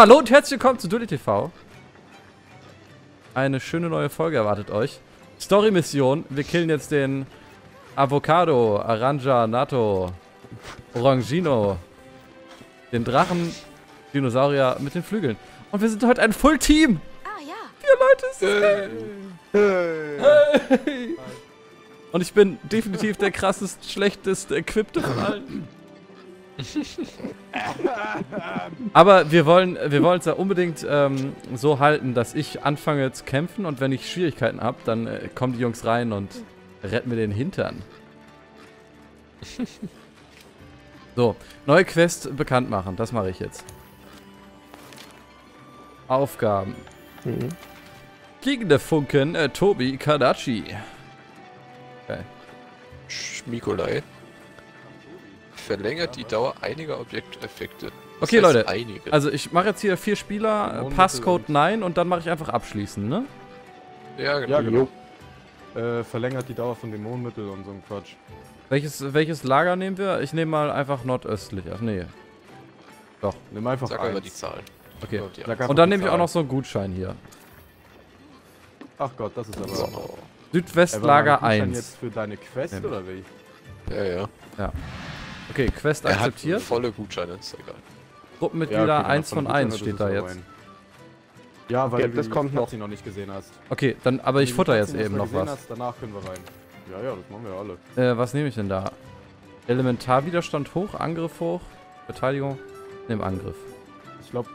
Hallo und herzlich willkommen zu Dually TV. Eine schöne neue Folge erwartet euch. Story-Mission. Wir killen jetzt den Avocado, Aranja, Nato, Orangino, den Drachen, Dinosaurier mit den Flügeln. Und wir sind heute ein Full-Team. Ah ja. 4 Leute. Hey. Und ich bin definitiv der krassest, schlechtest Equipte von allen. Aber wir wollen es ja unbedingt so halten, dass ich anfange zu kämpfen und wenn ich Schwierigkeiten habe, dann kommen die Jungs rein und retten mir den Hintern. So, neue Quest bekannt machen, das mache ich jetzt. Aufgaben. Fliegende Funken, Tobi Kadachi. Okay. Schmikolai. Verlängert die Dauer einiger Objekteffekte. Okay, Leute, also ich mache jetzt hier 4 Spieler, Passcode 9 und dann mache ich einfach abschließen, ne? Ja, genau. Ja, genau. Verlängert die Dauer von Dämonenmittel und so ein Quatsch. Welches Lager nehmen wir? Ich nehme mal einfach nordöstlich. Ach nee. Doch, nimm einfach Sag einfach die Zahl. Okay. Ja, und dann nehme ich auch noch so einen Gutschein hier. Ach Gott, das ist aber... So. Südwestlager 1. Gutschein jetzt für deine Quest, oder wie? Ja. Okay, Quest akzeptiert. Hat volle Gutscheine, ist egal. Gruppenmitglieder ja, okay, 1 von 1 steht da jetzt. Ja, weil das kommt noch, die noch nicht gesehen hast. Okay, dann, aber ich futter jetzt eben noch was. Danach können wir rein. Ja, das machen wir alle. Was nehme ich denn da? Elementarwiderstand hoch, Angriff hoch, Verteidigung, nimm Angriff. Ich glaube,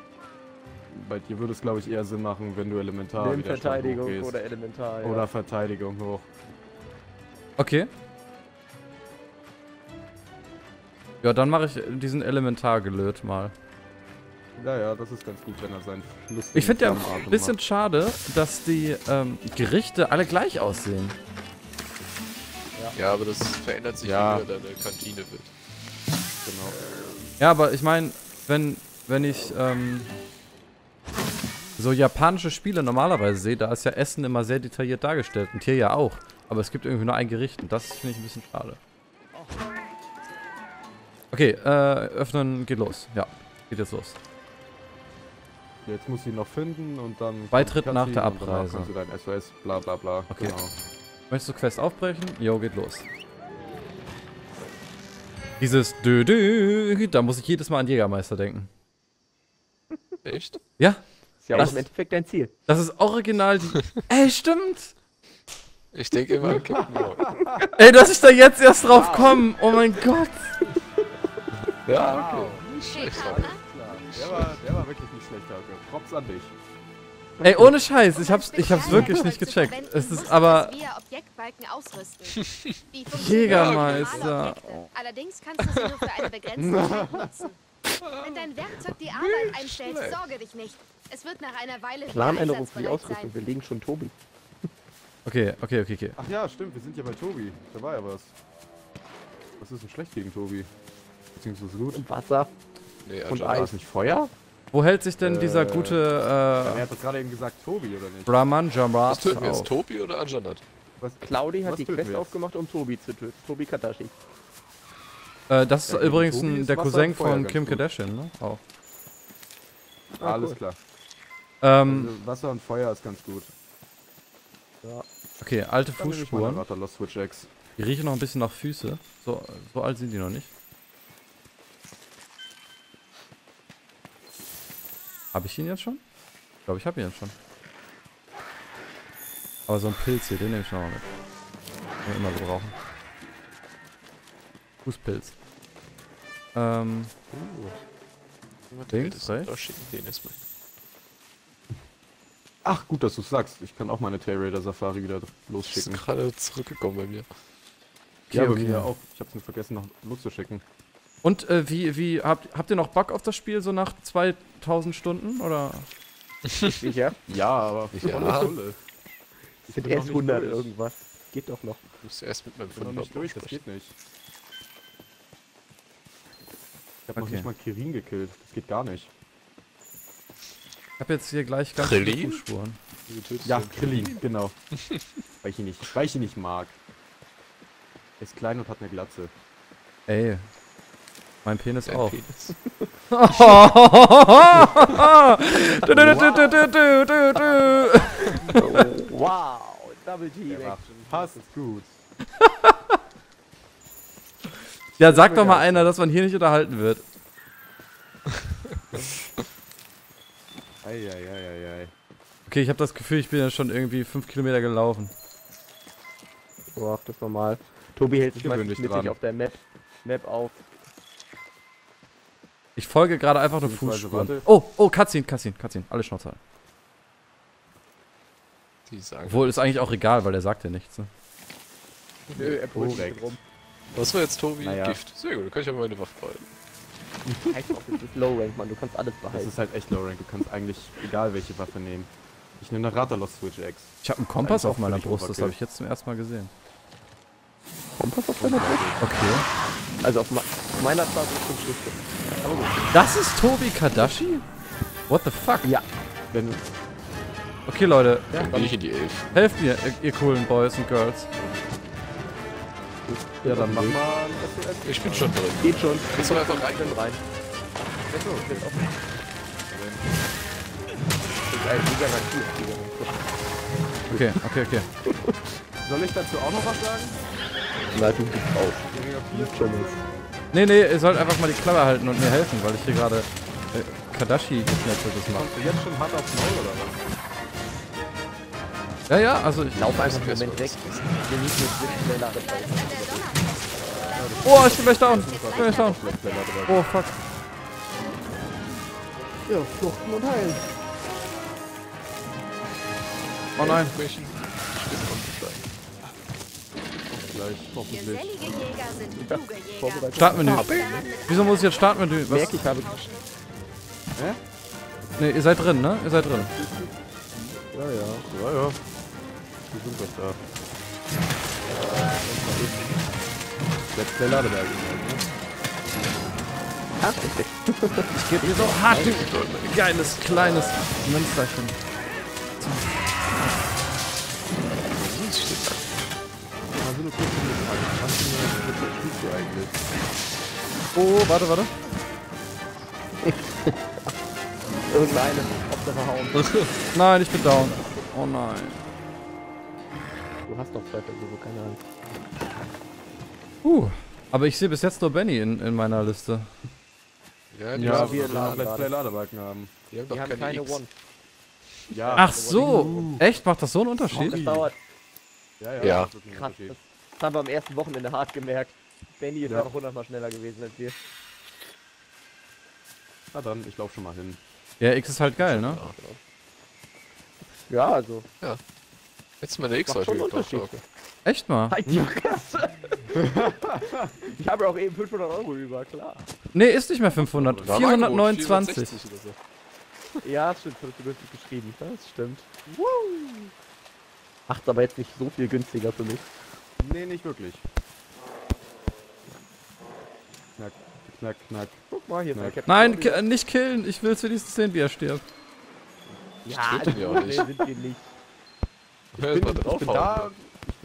bei dir würde es glaube ich eher Sinn machen, wenn du Elementarwiderstand hoch gehst. Verteidigung oder Elementar. Ja. Oder Verteidigung hoch. Okay. Ja, dann mache ich diesen Elementargelöt mal. Ja, das ist ganz gut, wenn er seinen Fluss. Ich finde ja ein bisschen schade, dass die Gerichte alle gleich aussehen. Ja, aber das verändert sich, wie deine Kantine wird. Genau. Ja, aber ich meine, wenn ich so japanische Spiele normalerweise sehe, da ist ja Essen immer sehr detailliert dargestellt und hier ja auch. Aber es gibt irgendwie nur ein Gericht und das finde ich ein bisschen schade. Okay, öffnen, geht los. Ja, geht jetzt los. Jetzt muss ich ihn noch finden und dann... Beitritt nach der Abreise. Kannst du dein SOS, bla bla bla. Okay. Genau. Möchtest du Quest aufbrechen? Jo, geht los. Dieses Dö-Dö, da muss ich jedes Mal an Jägermeister denken. Echt? Ja. Ist ja auch im Endeffekt dein Ziel. Das ist original die... Ey, stimmt! Ich denke immer... Ey, dass ich da jetzt erst drauf komme! Oh mein Gott! Ja, okay. Nicht schlecht, der war wirklich nicht schlecht, Hauke. Props an dich. Ey, ohne Scheiß, ich hab's wirklich nicht gecheckt. Es ist aber... Jägermeister. Allerdings kannst du sie nur für eine begrenzte Zeit nutzen. Wenn dein Werkzeug die Arbeit einstellt, sorge dich nicht. Es wird nach einer Weile... Planänderung für die Ausrüstung, wir legen schon Tobi. Okay. Ach ja, stimmt, wir sind ja bei Tobi. Da war ja was. Was ist denn schlecht gegen Tobi? Beziehungsweise gut. Und Wasser. Nee, und Eis. Nicht Feuer? Wo hält sich denn dieser gute... er hat das gerade eben gesagt, Tobi, oder nicht? Brahman Jamrat. Was töten wir jetzt, Tobi oder Anjanath? Claudi hat die Quest aufgemacht, um Tobi zu töten. Tobi Kardashian. Das ist übrigens der Cousin von Kim Kardashian, ne? Auch. Ah, alles klar. Also Wasser und Feuer ist ganz gut. Ja. Okay, alte Fußspuren. Rathalos, Switch Axe. Die riechen noch ein bisschen nach Füße. So alt sind die noch nicht. Habe ich ihn jetzt schon? Ich glaube, ich habe ihn jetzt schon. Aber so ein Pilz hier, den nehme ich noch mal mit. Den wir immer gebrauchen. Fußpilz. Links, rechts. Ach, gut, dass du sagst. Ich kann auch meine Tail Raider Safari wieder losschicken. Ich bin gerade zurückgekommen bei mir. Okay, ja, bei mir auch. Ich habe es nur vergessen, noch loszuschicken. Und wie habt ihr noch Bock auf das Spiel so nach 2000 Stunden oder? Sicher? Ja, aber ich bin erst 100 irgendwas. Geht doch noch. Du musst erst mit meinem 500 durch, das geht nicht. Ich hab noch nicht mal Kirin gekillt, das geht gar nicht. Ich hab jetzt hier gleich ganz viele Fußspuren. Ja, Krillin, genau. Weil ich ihn nicht mag. Er ist klein und hat eine Glatze. Ey. Mein Penis auch. Wow, Double G Action. Passt gut. Ja, sag doch mal einer, dass man hier nicht unterhalten wird. Okay, ich habe das Gefühl, ich bin ja schon irgendwie 5 Kilometer gelaufen. Boah, das ist normal. Tobi hält sich mal mittig auf der Map auf. Ich folge gerade einfach nur Fußspuren. Oh, oh, Cutscene. Alle Schnauze. Obwohl, ist eigentlich auch egal, weil der sagt ja nichts. Ne? Nö, er brüllt direkt rum. Was war jetzt, Tobi? Naja. Gift. Sehr gut, dann kann ich aber meine Waffe behalten. Das ist Low Rank, Mann, du kannst alles behalten. Das ist halt echt Low Rank, du kannst eigentlich egal welche Waffe nehmen. Ich nehme eine Rathalos Switch Axe. Ich habe einen Kompass auf meiner Brust, das habe ich jetzt zum ersten Mal gesehen. Kompass auf deiner Brust? Okay. Also auf meiner Brust ist zum Schluss. Aber gut. Das ist Tobi Kardashian? What the fuck? Ja. Okay, Leute. Ja, bin ich in die 11. Helft mir, ihr coolen Boys und Girls. Ja, dann mach mal ein SOS. Ich bin schon drin. Geht schon. Gehst du einfach rein. Achso, jetzt offen. Okay. Soll ich dazu auch noch was sagen? Nein, du gibst auf. Nee, ihr sollt einfach mal die Klappe halten und mir helfen, weil ich hier gerade Kadashi geschnetztes mache. Kommst du jetzt schon hart aufs Maul oder was? Ja, also ich laufe einfach im Moment weg. Wir müssen jetzt schneller raus. Oh, ich bin gleich down. Oh, fuck. Ja, fluchten und heilen. Oh nein. Startmenü. Wieso muss ich jetzt Startmenü? Was? Ich habe... Hä? Ne, ihr seid drin, ne? Ihr seid drin. Ja. Wir sind doch da. Jetzt der Ladeberg. Ne? Ich gebe hier so hart. Geiles, kleines Münsterchen. Oh, warte. Irgendeine. Ob der verhauen. Nein, ich bin down. Oh nein. Du hast doch Zeit, also keine Ahnung. Aber ich sehe bis jetzt nur Benny in meiner Liste. Ja, wir Let's Play Ladebalken haben. Die haben doch keine One. Ja, ach so. Echt? Macht das so einen Unterschied? Das dauert. Ja. Krass. Das haben wir am ersten Wochenende hart gemerkt. Benny ist einfach 100 Mal schneller gewesen als wir. Na dann, ich lauf schon mal hin. Ja, X ist halt geil, ne? Ja, also. Ja. Jetzt mal der X heute gekauft. Echt mal? Halt die Fresse! Ich habe ja auch eben 500 Euro über, klar. Ne, ist nicht mehr 500. 429. Ja, stimmt, das hast du günstig geschrieben. Das stimmt. Macht's aber jetzt nicht so viel günstiger für mich. Ne, nicht wirklich. Knack. Guck mal, hier ist der Captain. Nein, nicht killen. Ich will's wenigstens sehen, wie er stirbt. Ja, das wir auch nicht. Sind wir nicht. Ich bin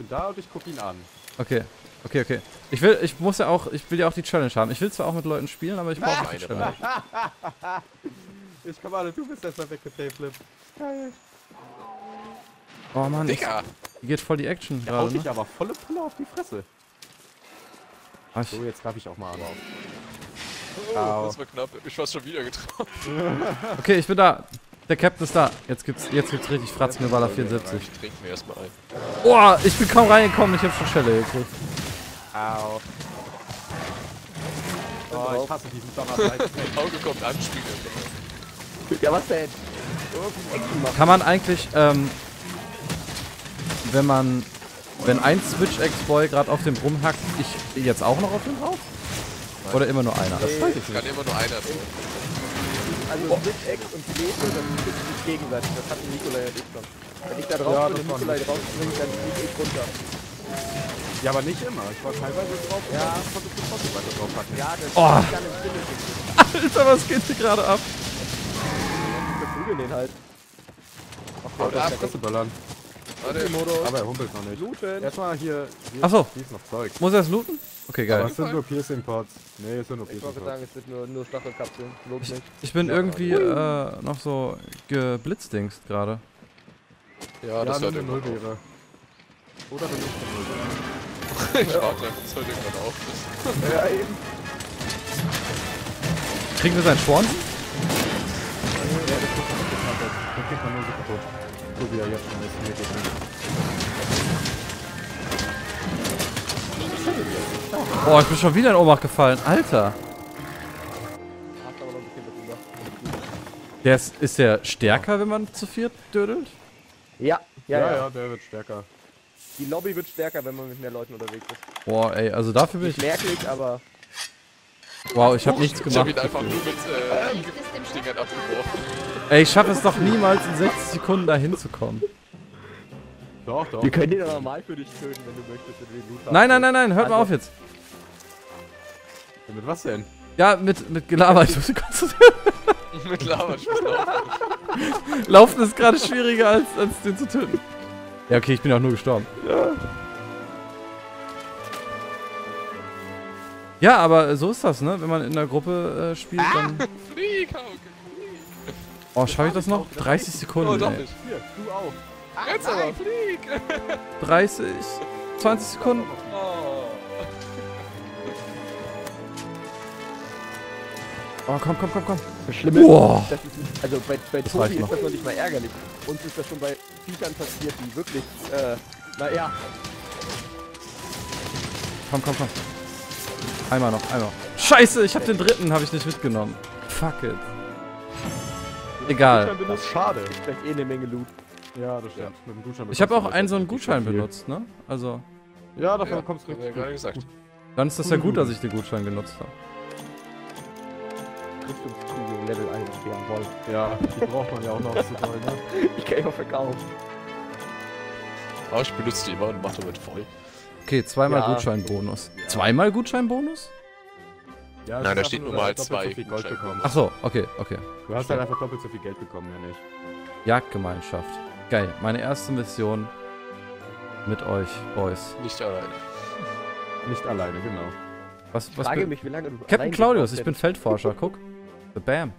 da und ich guck ihn an. Okay. Ich will ja auch die Challenge haben. Ich will zwar auch mit Leuten spielen, aber ich brauche keine Challenge. Ich komm alle, du bist erstmal weggetaped, Flip. Geil. Oh Mann, Digga. Hier geht voll die Action gerade. Haut dich aber volle Pulle auf die Fresse. Ach. So, jetzt greife ich auch mal an. Oh, das war knapp. Ich war schon wieder getroffen. Okay, ich bin da. Der Captain ist da. Jetzt gibt's richtig Fratz mit Baller 74. Ich trinke mir erstmal ein. Boah, ich bin kaum reingekommen. Ich hab schon Schelle gekriegt. Au. Oh, ich hasse diesen Sommer. Mein Auge kommt an, spielt. Ja, was denn? Kann man eigentlich, wenn ein Switch-Ex-Boy gerade auf dem rumhackt, ich jetzt auch noch auf dem drauf? Oder immer nur einer? Das weiß ich nicht. Kann immer nur einer. Also Switch-Ex und Lego, das ist nicht gegenseitig. Das hat Nikolai ja nicht schon. Wenn ich da drauf bin, Nikolai rausbringe, dann fliege ich runter. Ja, aber nicht immer. Ich war teilweise drauf. Ja, ich konnte trotzdem weiter drauf packen. Ja, das ist gar nicht stimmig. Alter, was geht hier gerade ab? Ich verprügel den halt. Ach, Gott, das ist der Ballern. Warte, Modus. Aber er humpelt noch nicht. Looten. Erstmal hier. Achso. Hier ist noch Zeug. Muss er es looten? Okay, geil. Aber es sind nur Piercing-Pots. Nee, es sind nur Piercing-Pots. Ich wollte sagen, es sind nur Stachelkapseln. Loot nicht. Ich bin irgendwie noch so geblitzdingst gerade. Ja, das hört immer auf. Oder bin ich der Null? Ich warte, das hört irgendwann auf. Ja, eben. Kriegen wir seinen Schwan? Das kriegt man nur so kaputt. So wie er jetzt schon ist. Boah, ich bin schon wieder in Ohnmacht gefallen. Alter! Der ist der stärker, wenn man zu viert dödelt? Ja, der wird stärker. Die Lobby wird stärker, wenn man mit mehr Leuten unterwegs ist. Boah, ey, also dafür bin ich... merklich, aber... Wow, ich hab nichts gemacht. Ich hab ihn einfach nur mit Stingern abgebrochen. Ey, ich schaffe es doch niemals in 60 Sekunden dahin zu kommen. Doch, doch. Wir können den doch normal für dich töten, wenn du möchtest, wenn du den Loot hast. Nein, hört mal auf jetzt. Ja, mit was denn? Ja, mit Gelaber. Ich muss mich konzentrieren. Mit Lava schießt laufen. Laufen ist gerade schwieriger als den zu töten. Ja, okay, ich bin auch nur gestorben. Ja. Ja, aber so ist das, ne? Wenn man in der Gruppe spielt, dann... Oh, schaffe ich das noch? 30 Sekunden, oh, doch, ey. Hier, du auch. Jetzt aber, flieg! 30... 20 Sekunden. Oh, komm. Das Schlimme ist, das ist, also bei Tobi ist das noch nicht mal ärgerlich. Uns ist das schon bei Viechern passiert, die wirklich, naja. Komm. Einmal noch. Scheiße, ich hab den dritten, hab ich nicht mitgenommen. Fuck it. Egal. Das ist schade. Ich krieg eh eine Menge Loot. Ja, das stimmt. Mit dem Gutschein. Ich hab auch so einen Gutschein benutzt, ne? Also. Ja, davon kommst du gerade gesagt. Gut. Dann ist das ja gut, dass ich den Gutschein genutzt habe. Rüstungskugel Level 1, jawohl. Ja, die braucht man ja auch noch zu voll, ne? Ich kann ihn auch verkaufen. Aber ich benutze die immer und mach damit voll. Okay, zweimal Gutscheinbonus. Ja. Zweimal Gutscheinbonus? Ja, nein, da steht nur mal zwei Gold bekommen. Achso, okay. Du hast halt einfach doppelt so viel Geld bekommen, ja nicht. Jagdgemeinschaft. Geil, meine erste Mission mit euch, Boys. Nicht alleine. Nicht alleine, genau. Was frage mich, wie lange du Captain Claudius, ich bin Feldforscher, guck. Bam.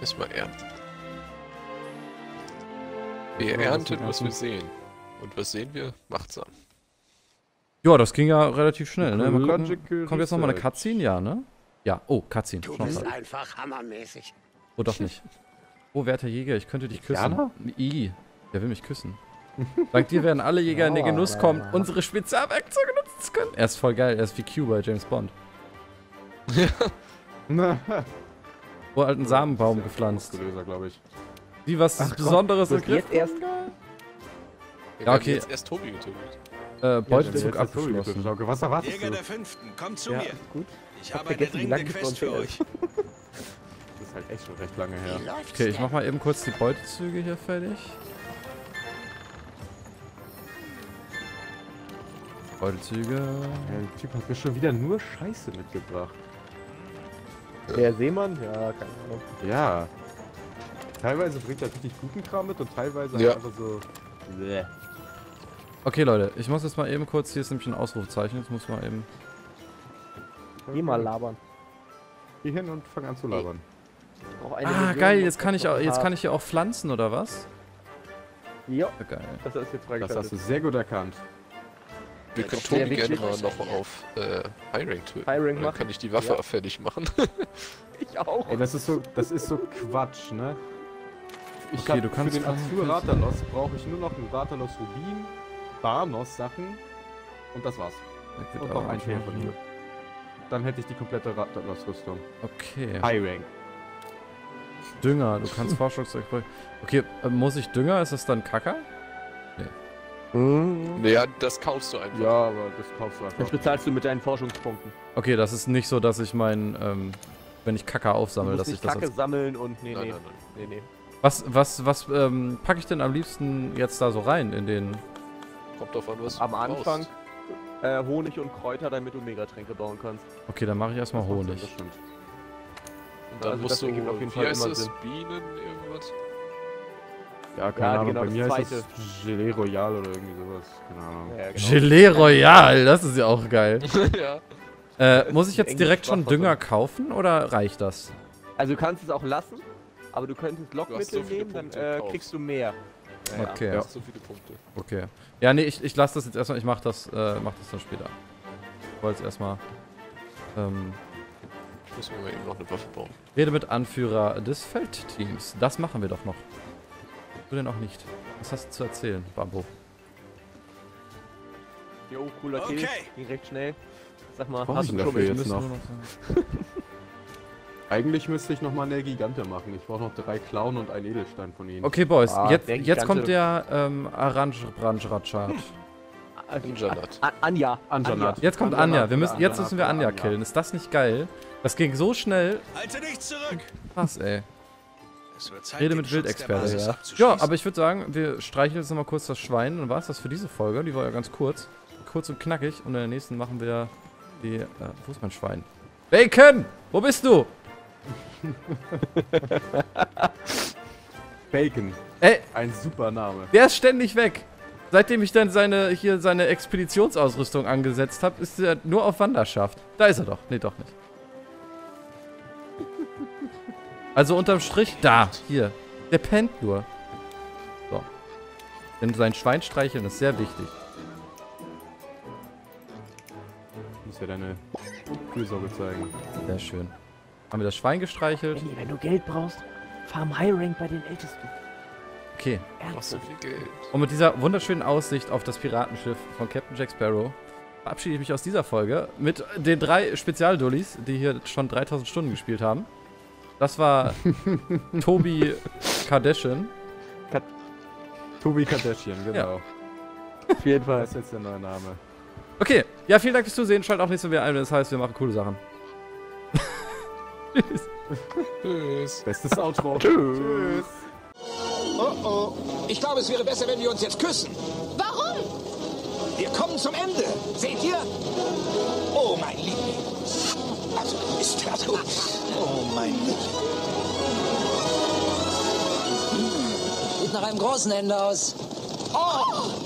Erstmal ernten. Wir ernten, was wir sehen. Und was sehen wir? Machtsam. Ja, das ging ja relativ schnell, ne? Mal gucken. Kommt jetzt nochmal eine Cutscene? Ja, ne? Ja, oh, Cutscene. Du bist einfach hammermäßig. Oh, doch nicht. Oh, werter Jäger, ich könnte dich küssen. I, der will mich küssen. Dank dir werden alle Jäger in den Genuss kommen, unsere Spezialwerkzeuge nutzen zu können. Er ist voll geil, er ist wie Q bei James Bond. Ja. Oh, alten Samenbaum gepflanzt. Wie was Besonderes im Griff? Ja, okay. Jetzt erst Tobi getötet. Beutezug abgeschlossen. Was erwartest du? Jäger der Fünften, komm zu mir. Gut. Ich habe eine dringende Quest für euch. Das ist halt echt schon recht lange her. Okay, ich mach mal eben kurz die Beutezüge hier fertig. Beutezüge. Der Typ hat mir schon wieder nur Scheiße mitgebracht. Der Seemann? Ja, keine Ahnung. Ja. Teilweise bringt er richtig guten Kram mit und teilweise einfach so... Okay, Leute, ich muss jetzt mal eben kurz, hier ist nämlich ein Ausrufezeichen, jetzt muss man eben... Geh mal labern. Geh hin und fang an zu labern. Ah, geil, jetzt kann ich hier auch pflanzen, oder was? Ja, geil. Das ist jetzt freigeschaltet. Das hast du sehr gut erkannt. Wir können Tobi gerne mal noch auf High-Rank töten. Dann kann ich die Waffe fertig machen. Ich auch. Ey, das ist so Quatsch, ne? Ich okay, du kannst für den Azur Rathalos brauche ich nur noch einen Rathalos Rubin, Barnos Sachen und das war's. Und noch ein Teil von hier. Dann hätte ich die komplette Rathalos Rüstung. Okay. High Rank. Dünger, du kannst Forschungszeug. Okay, muss ich Dünger? Ist das dann Kacker? Nee. Naja, das kaufst du einfach. Ja, aber das kaufst du einfach. Das bezahlst du mit deinen Forschungspunkten. Okay, das ist nicht so, dass ich meinen, wenn ich Kacker aufsammle, dass ich das. Kacke sammeln und nee. Was packe ich denn am liebsten jetzt da so rein in den... Kommt drauf an, was du brauchst. Am Anfang Honig und Kräuter, damit du Megatränke bauen kannst. Okay, dann mache ich erstmal Honig. Das stimmt. Und dann musst du, wie heißt das, Bienen, irgendwas? Ja, keine Ahnung, genau, bei mir heißt das Gelee Royal oder irgendwie sowas. Keine Ahnung. Ja, genau. Gelee Royal, das ist ja auch geil. Ja. Muss ich jetzt direkt schon Dünger kaufen oder reicht das? Also du kannst es auch lassen, aber du könntest Lockmittel nehmen, dann kriegst du mehr. Ja, okay. Ja. So viele Punkte. Okay. Ja, nee, ich lasse das jetzt erstmal, ich mach das dann später. Ich wollte es erstmal. Ich muss mir mal eben noch eine Waffe bauen. Rede mit Anführer des Feldteams. Das machen wir doch noch. Du denn auch nicht? Was hast du zu erzählen, Bambo? Jo, cooler Kill. Okay. Ging recht schnell. Sag mal, was hast du dafür jetzt noch? Eigentlich müsste ich nochmal eine Gigante machen. Ich brauche noch 3 Clown und ein Edelstein von ihnen. Okay, Boys, jetzt kommt der Orange-Branch-Ratschat. Anjanath. Anjanath. Jetzt kommt Anja. Jetzt müssen wir Anja killen. Ist das nicht geil? Das ging so schnell. Halte dich zurück! Krass, ey. Rede mit Wildexperten. Ja. Ja, aber ich würde sagen, wir streicheln jetzt nochmal kurz das Schwein. Dann war es das für diese Folge. Die war ja ganz kurz. Kurz und knackig. Und in der nächsten machen wir die... wo ist mein Schwein? Bacon! Wo bist du? Bacon. Ey, ein super Name. Der ist ständig weg. Seitdem ich dann seine Expeditionsausrüstung angesetzt habe, ist er nur auf Wanderschaft. Da ist er doch. Nee, doch nicht. Also unterm Strich, da, hier. Der pennt nur. So. Denn sein Schwein streicheln ist sehr wichtig. Du musst ja deine Fürsorge zeigen. Sehr schön. Haben wir das Schwein gestreichelt? Andy, wenn du Geld brauchst, farm High Rank bei den Ältesten. Okay. So viel Geld. Und mit dieser wunderschönen Aussicht auf das Piratenschiff von Captain Jack Sparrow verabschiede ich mich aus dieser Folge mit den 3 Spezialdullis, die hier schon 3000 Stunden gespielt haben. Das war Tobi Kardashian. Tobi Kardashian, genau. Ja. Auf jeden Fall ist jetzt der neue Name. Okay, ja, vielen Dank fürs Zusehen. Schaltet auch nächstes Mal wieder ein, wenn es heißt, wir machen coole Sachen. Tschüss. Tschüss. Bestes Outro. Tschüss. Oh oh. Ich glaube, es wäre besser, wenn wir uns jetzt küssen. Warum? Wir kommen zum Ende. Seht ihr? Oh, mein Liebling. Also, du bist ja so. Oh, mein Liebling. Sieht nach einem großen Ende aus. Oh!